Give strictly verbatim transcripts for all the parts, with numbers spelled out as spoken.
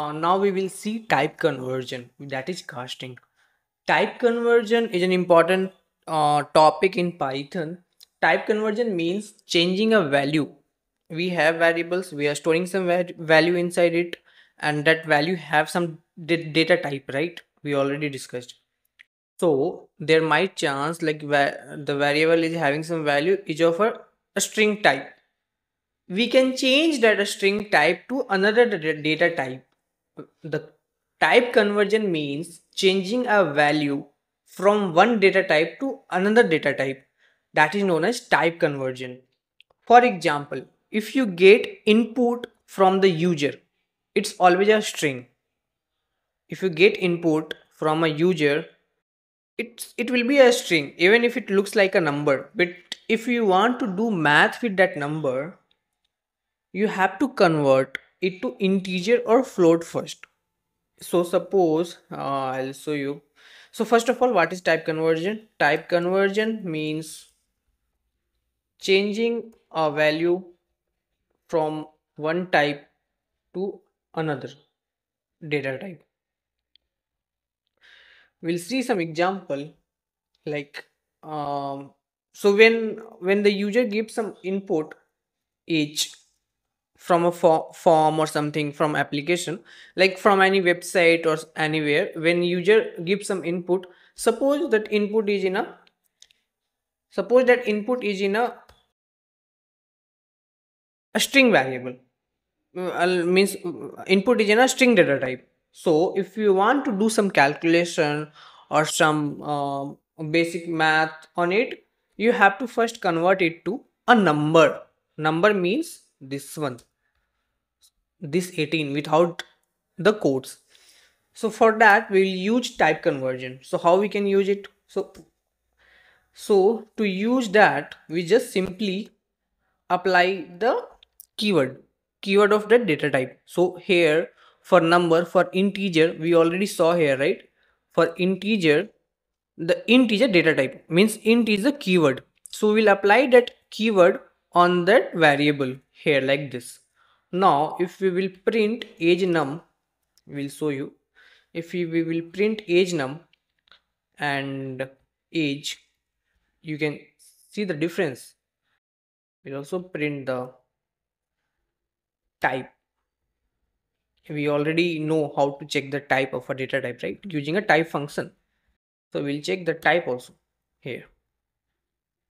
Uh, now we will see type conversion, that is casting. Type conversion is an important uh, topic in Python. Type conversion means changing a value. We have variables, we are storing some value inside it, and that value have some data type, right? We already discussed. So there might chance like the variable is having some value is of a, a string type. We can change that string type to another data type. The type conversion means changing a value from one data type to another data type. That is known as type conversion. For example, if you get input from the user, it's always a string. If you get input from a user, it's, it will be a string, even if it looks like a number. But if you want to do math with that number, you have to convert it to integer or float first. So suppose uh, I'll show you. So first of all, what is type conversion? Type conversion means changing a value from one type to another data type. We'll see some example like um, so when when the user gives some input age from a for form or something from application, like from any website or anywhere, when user gives some input, suppose that input is in a suppose that input is in a a string variable, uh, means input is in a string data type. So if you want to do some calculation or some uh, basic math on it, you have to first convert it to a number. Number means this one, this eighteen without the quotes. So for that we will use type conversion. So how we can use it? So, so to use that, we just simply apply the keyword, keyword of the data type. So here for number, for integer, we already saw here, right? For integer, the integer data type means int is the keyword. So we'll apply that keyword on that variable here like this. Now if we will print age num, we'll show you. If we, we will print age num and age, you can see the difference. We'll also print the type. We already know how to check the type of a data type, right? Using a type function. So we'll check the type also here.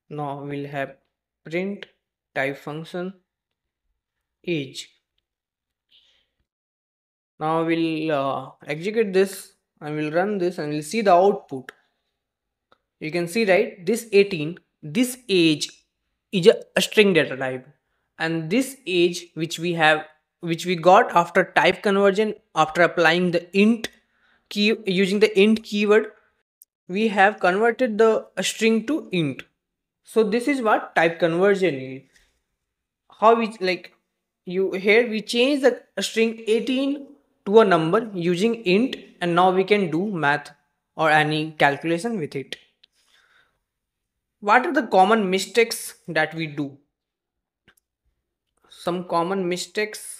Now we'll have print type function age. Now we'll uh, execute this and we'll run this and we'll see the output. You can see, right? This eighteen, this age is a, a string data type, and this age which we have which we got after type conversion, after applying the int key using the int keyword, we have converted the string to int. So this is what type conversion is. How we like you here we change the string eighteen to a number using int, and now we can do math or any calculation with it. What are the common mistakes that we do? Some common mistakes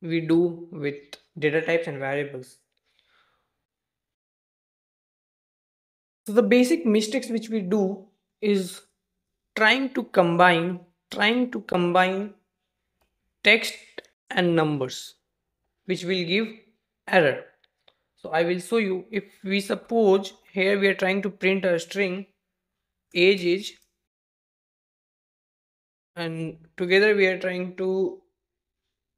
we do with data types and variables. So the basic mistakes which we do is trying to combine, trying to combine text and numbers, which will give error. So I will show you. If we suppose here we are trying to print a string age is, and together we are trying to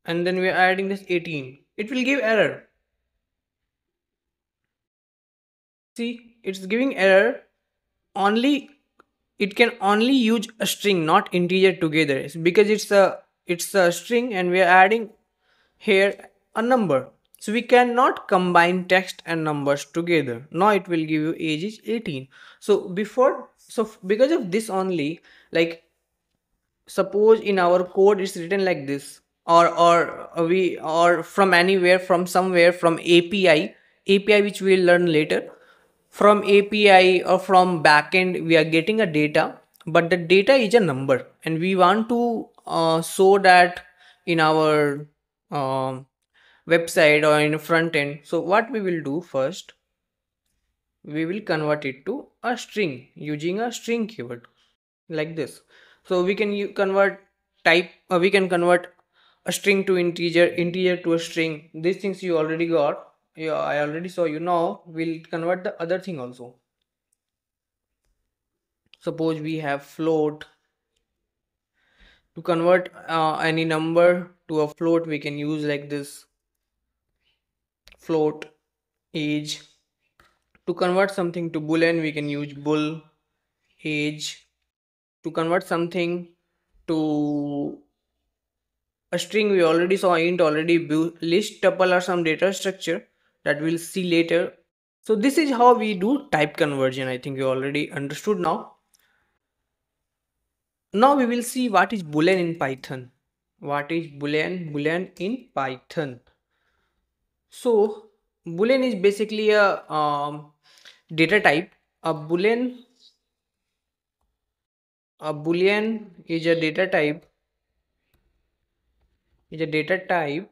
and then we are adding this eighteen, it will give error. See, it's giving error. Only it can only use a string, not integer together. It's because it's a it's a string and we are adding here a number, so we cannot combine text and numbers together. Now it will give you age is eighteen. So before so because of this only, like suppose in our code it's written like this, or or we or from anywhere, from somewhere, from A P I, A P I which we will learn later, from A P I or from backend we are getting a data, but the data is a number, and we want to uh, show that in our uh, website or in front end. So what we will do first, we will convert it to a string using a string keyword like this. So we can convert type, uh, we can convert a string to integer, integer to a string. These things you already got. Yeah, I already saw you. Now we'll convert the other thing also. Suppose we have float. To convert uh, any number to a float, we can use like this. Float age. To convert something to boolean, we can use bool age. To convert something to a string, we already saw int, already list, tuple, or some data structure that we'll see later. So this is how we do type conversion. I think you already understood now. Now we will see what is boolean in Python. What is boolean? Boolean in Python. So boolean is basically a um, data type. A boolean, a boolean is a data type. Is a data type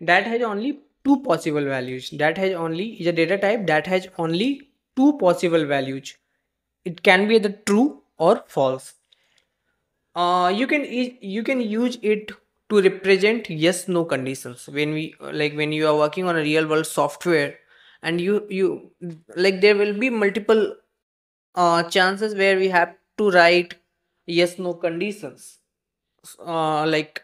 that has only two possible values. That has only is a data type that has only two possible values. It can be either true or false. Uh, you can you can use it to represent yes no conditions. When we like when you are working on a real world software, and you you like there will be multiple uh, chances where we have to write yes no conditions. Uh, like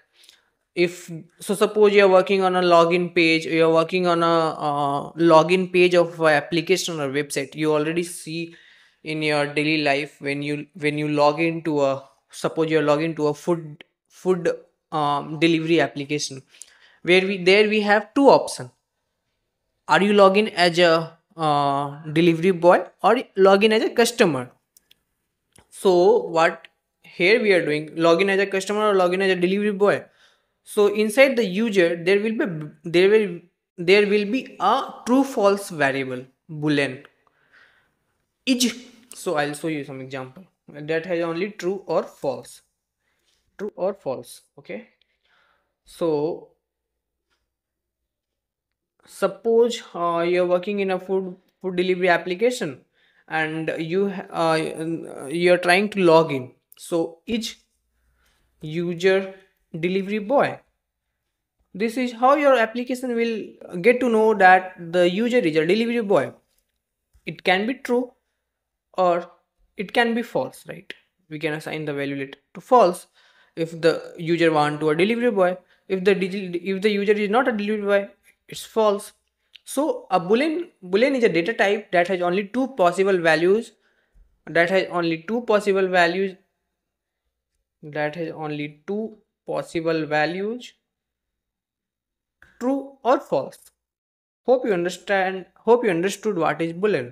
if so suppose you are working on a login page, you are working on a uh, login page of an application or website. You already see in your daily life when you when you log into a suppose you are logged into a food food Um, delivery application, where we there we have two options. Are you logging as a uh, delivery boy or login as a customer? So what here we are doing, login as a customer or login as a delivery boy. So inside the user there will be there will there will be a true false variable boolean each. So I'll show you some example that has only true or false. True or false. Okay, so suppose uh, you're working in a food food delivery application and you uh, you're trying to log in. So each user delivery boy, this is how your application will get to know that the user is a delivery boy. It can be true or it can be false, right? We can assign the value later to false if the user want to a delivery boy. If the if the user is not a delivery boy, it's false. So a boolean boolean is a data type that has only two possible values that has only two possible values that has only two possible values, true or false. Hope you understand. Hope you understood what is boolean.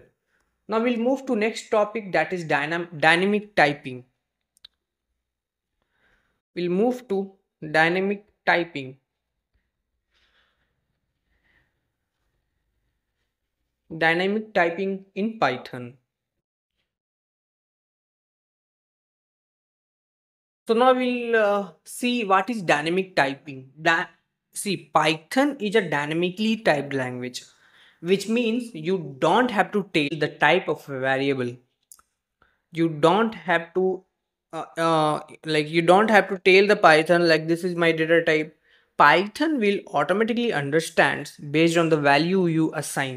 Now we'll move to next topic, that is dynam dynamic typing. We'll move to dynamic typing. Dynamic typing in Python. So now we'll uh, see what is dynamic typing. Di see, Python is a dynamically typed language, which means you don't have to tell the type of a variable. You don't have to Uh, uh, like you don't have to tell the Python like this is my data type. Python will automatically understand based on the value you assign.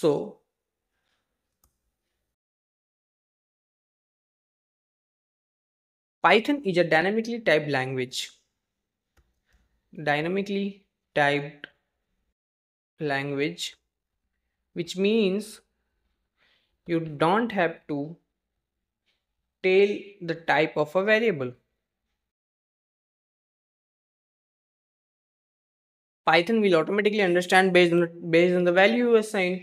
So Python is a dynamically typed language. Dynamically typed language, which means you don't have to tell the type of a variable. Python will automatically understand based on based on the value you assign.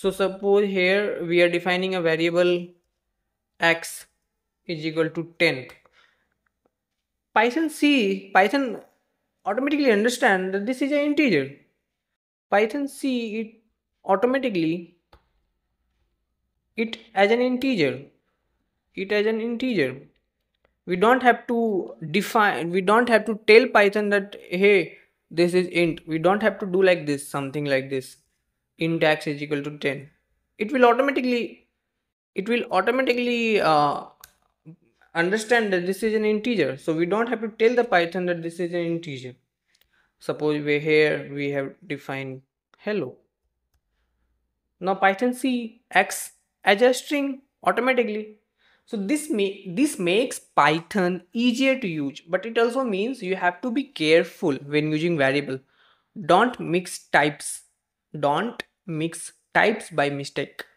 So suppose here we are defining a variable x is equal to ten. Python see Python automatically understand that this is an integer. Python see it automatically it as an integer. It as an integer we don't have to define, we don't have to tell Python that hey, this is int. We don't have to do like this, something like this, int x is equal to ten. It will automatically, it will automatically uh, understand that this is an integer. So we don't have to tell the Python that this is an integer. Suppose we here we have defined hello. Now Python see x as a string automatically. So this may this makes Python easier to use, but it also means you have to be careful when using variable. Don't mix types. Don't mix types by mistake.